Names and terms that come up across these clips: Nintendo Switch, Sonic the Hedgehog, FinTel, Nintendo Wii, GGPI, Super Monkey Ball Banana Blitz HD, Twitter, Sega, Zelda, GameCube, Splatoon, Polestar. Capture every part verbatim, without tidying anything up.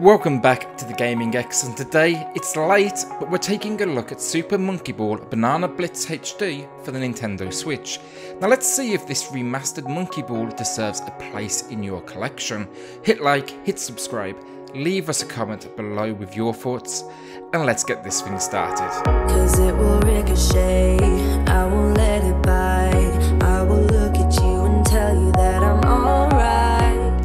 Welcome back to the Gaming X, and today it's late, but we're taking a look at Super Monkey Ball Banana Blitz H D for the Nintendo Switch. Now let's see if this remastered Monkey Ball deserves a place in your collection. Hit like, hit subscribe, leave us a comment below with your thoughts, and let's get this thing started. 'Cause it will ricochet, I won't let it bite, I will look at you and tell you that I'm alright.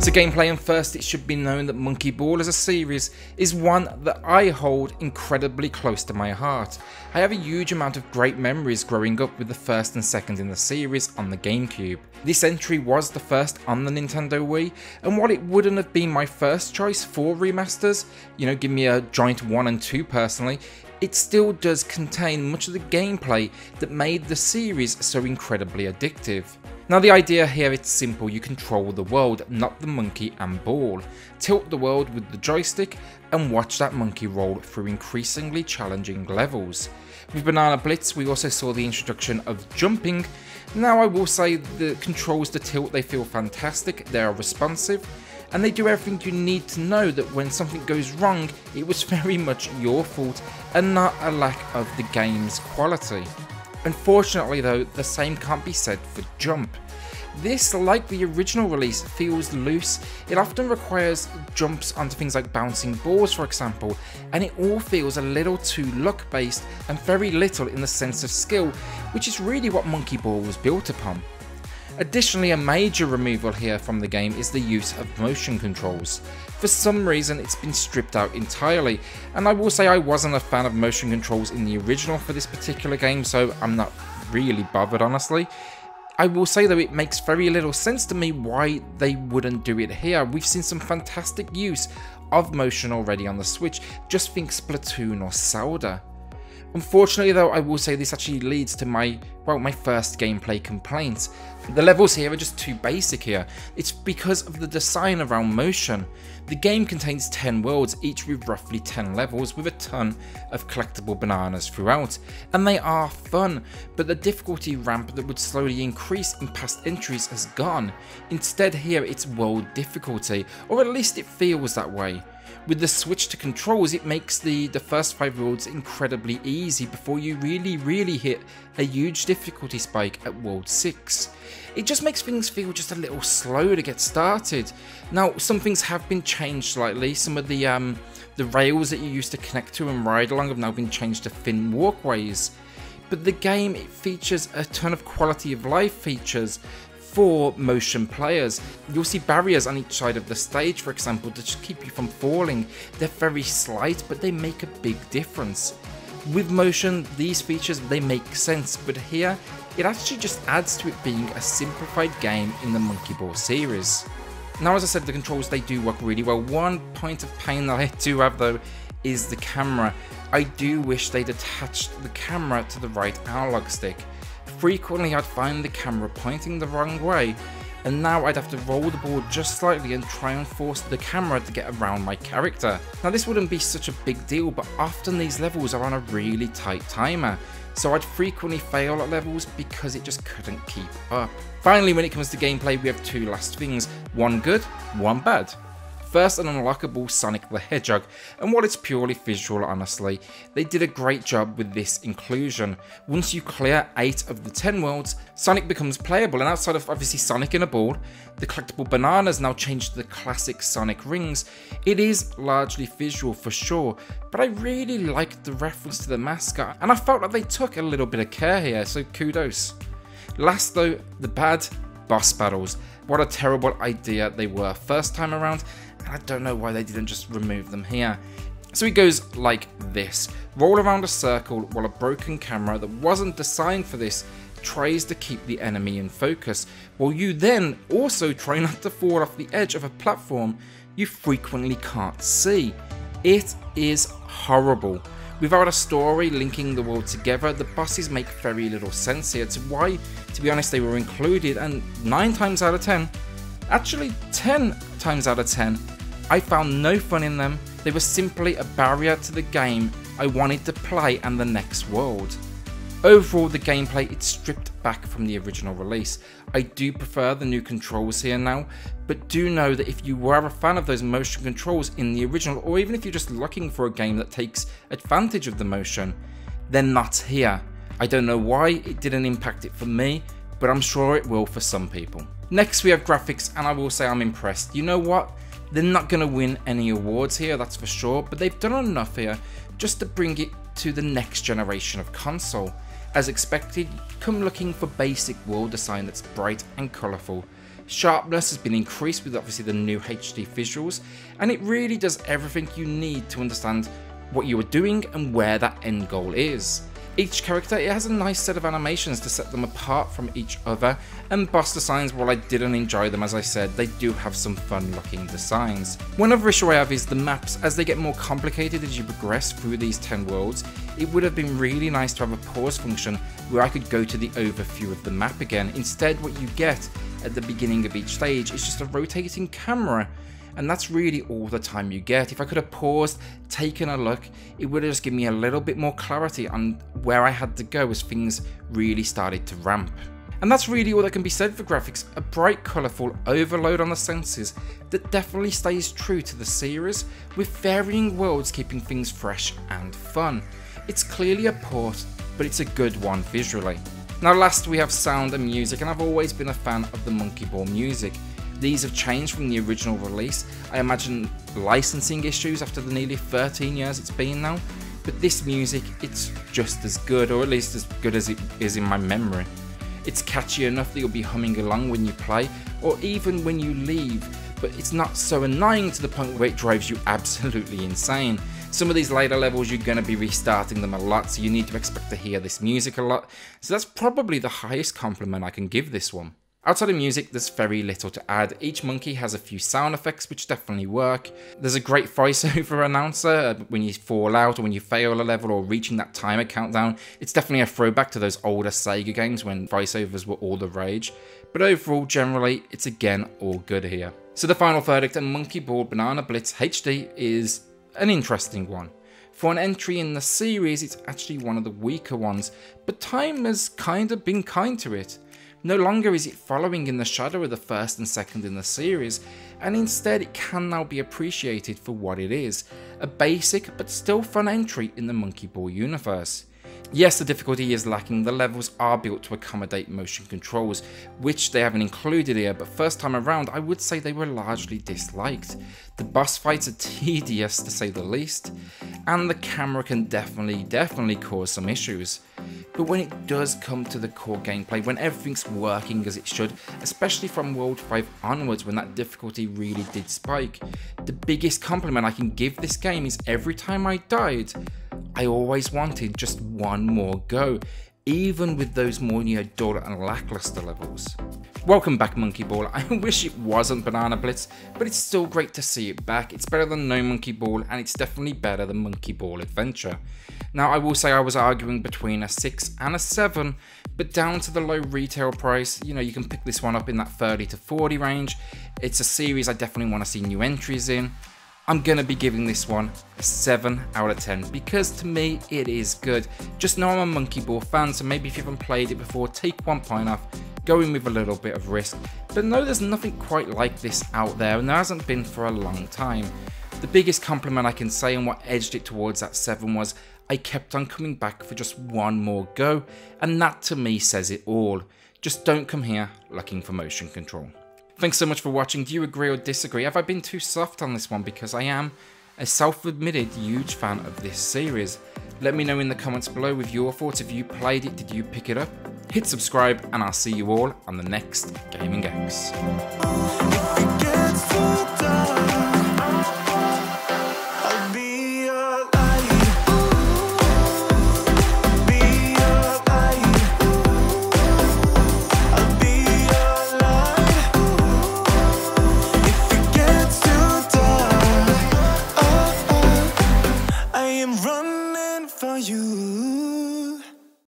So gameplay and first, it should be known that Monkey Ball as a series is one that I hold incredibly close to my heart. I have a huge amount of great memories growing up with the first and second in the series on the GameCube. This entry was the first on the Nintendo Wii, and while it wouldn't have been my first choice for remasters, you know, give me a giant one and two personally, it still does contain much of the gameplay that made the series so incredibly addictive. Now the idea here, it's simple, you control the world, not the monkey and ball. Tilt the world with the joystick and watch that monkey roll through increasingly challenging levels. With Banana Blitz we also saw the introduction of jumping. Now I will say the controls to tilt, they feel fantastic, they are responsive, and they do everything you need to know that when something goes wrong it was very much your fault and not a lack of the game's quality. Unfortunately though, the same can't be said for jump. This, like the original release, feels loose. It often requires jumps onto things like bouncing balls for example, and it all feels a little too luck based and very little in the sense of skill, which is really what Monkey Ball was built upon. Additionally, a major removal here from the game is the use of motion controls. For some reason it's been stripped out entirely, and I will say I wasn't a fan of motion controls in the original for this particular game, so I'm not really bothered honestly. I will say though, it makes very little sense to me why they wouldn't do it here. We've seen some fantastic use of motion already on the Switch, just think Splatoon or Zelda. Unfortunately though, I will say this actually leads to my, well, my first gameplay complaint. The levels here are just too basic here. It's because of the design around motion. The game contains ten worlds, each with roughly ten levels with a ton of collectible bananas throughout, and they are fun, but the difficulty ramp that would slowly increase in past entries has gone. Instead here it's world difficulty, or at least it feels that way. With the switch to controls, it makes the, the first five worlds incredibly easy before you really, really hit a huge difficulty spike at world six. It just makes things feel just a little slow to get started. Now, some things have been changed slightly. Some of the, um, the rails that you used to connect to and ride along have now been changed to thin walkways. But the game, it features a ton of quality of life features for motion players. You'll see barriers on each side of the stage for example to just keep you from falling. They're very slight but they make a big difference. With motion these features, they make sense, but here it actually just adds to it being a simplified game in the Monkey Ball series. Now as I said, the controls, they do work really well. One point of pain that I do have though is the camera. I do wish they'd attached the camera to the right analog stick. Frequently I'd find the camera pointing the wrong way, and now I'd have to roll the ball just slightly and try and force the camera to get around my character. Now this wouldn't be such a big deal, but often these levels are on a really tight timer, so I'd frequently fail at levels because it just couldn't keep up. Finally, when it comes to gameplay, we have two last things, one good, one bad. First, an unlockable Sonic the Hedgehog, and while it's purely visual honestly, they did a great job with this inclusion. Once you clear eight of the ten worlds, Sonic becomes playable, and outside of obviously Sonic in a ball, the collectible bananas now change to the classic Sonic rings. It is largely visual for sure, but I really liked the reference to the mascot, and I felt like they took a little bit of care here, so kudos. Last though, the bad, boss battles. What a terrible idea they were first time around, and I don't know why they didn't just remove them here. So it goes like this. Roll around a circle while a broken camera that wasn't designed for this tries to keep the enemy in focus, while you then also try not to fall off the edge of a platform you frequently can't see. It is horrible. Without a story linking the world together, the bosses make very little sense here. It's why, to be honest, they were included, and nine times out of ten, actually ten times out of ten, I found no fun in them. They were simply a barrier to the game I wanted to play and the next world. Overall, the gameplay, it's stripped back from the original release. I do prefer the new controls here now, but do know that if you were a fan of those motion controls in the original, or even if you're just looking for a game that takes advantage of the motion, they're not here. I don't know why it didn't impact it for me, but I'm sure it will for some people. Next we have graphics, and I will say I'm impressed. You know what? They're not going to win any awards here, that's for sure, but they've done enough here just to bring it to the next generation of console. As expected, come looking for basic world design that's bright and colourful. Sharpness has been increased with obviously the new H D visuals, and it really does everything you need to understand what you are doing and where that end goal is. Each character, it has a nice set of animations to set them apart from each other, and boss designs, while I didn't enjoy them, as I said, they do have some fun looking designs. One other issue I have is the maps. As they get more complicated as you progress through these ten worlds, it would have been really nice to have a pause function where I could go to the overview of the map again. Instead, what you get at the beginning of each stage is just a rotating camera, and that's really all the time you get. If I could have paused, taken a look, it would have just given me a little bit more clarity on where I had to go as things really started to ramp. And that's really all that can be said for graphics, a bright, colourful overload on the senses that definitely stays true to the series, with varying worlds keeping things fresh and fun. It's clearly a port, but it's a good one visually. Now last we have sound and music, and I've always been a fan of the Monkey Ball music. These have changed from the original release. I imagine licensing issues after the nearly thirteen years it's been now, but this music, it's just as good, or at least as good as it is in my memory. It's catchy enough that you'll be humming along when you play, or even when you leave, but it's not so annoying to the point where it drives you absolutely insane. Some of these later levels, you're going to be restarting them a lot, so you need to expect to hear this music a lot, so that's probably the highest compliment I can give this one. Outside of music, there's very little to add. Each monkey has a few sound effects which definitely work. There's a great voiceover announcer when you fall out or when you fail a level or reaching that timer countdown. It's definitely a throwback to those older Sega games when voiceovers were all the rage. But overall, generally, it's again all good here. So the final verdict on Monkey Ball Banana Blitz H D is an interesting one. For an entry in the series, it's actually one of the weaker ones, but time has kind of been kind to it. No longer is it following in the shadow of the first and second in the series, and instead it can now be appreciated for what it is, a basic but still fun entry in the Monkey Ball universe. Yes, the difficulty is lacking, the levels are built to accommodate motion controls, which they haven't included here, but first time around I would say they were largely disliked. The boss fights are tedious to say the least, and the camera can definitely, definitely cause some issues. But when it does come to the core gameplay, when everything's working as it should, especially from World five onwards when that difficulty really did spike, the biggest compliment I can give this game is every time I died, I always wanted just one more go, even with those more you know, dull and lackluster levels. Welcome back Monkey Ball. I wish it wasn't Banana Blitz, but it's still great to see it back. It's better than no Monkey Ball, and it's definitely better than Monkey Ball Adventure. Now I will say I was arguing between a six and a seven, but down to the low retail price, you know, you can pick this one up in that thirty to forty range. It's a series I definitely want to see new entries in. I'm going to be giving this one a seven out of ten because to me it is good. Just know I'm a Monkey Ball fan, so maybe if you haven't played it before, take one pint off, go in with a little bit of risk. But no, there's nothing quite like this out there, and there hasn't been for a long time. The biggest compliment I can say and what edged it towards that seven was I kept on coming back for just one more go, and that to me says it all. Just don't come here looking for motion control. Thanks so much for watching. Do you agree or disagree? Have I been too soft on this one? Because I am a self-admitted huge fan of this series. Let me know in the comments below with your thoughts. If you played it, did you pick it up? Hit subscribe, and I'll see you all on the next Gaming X.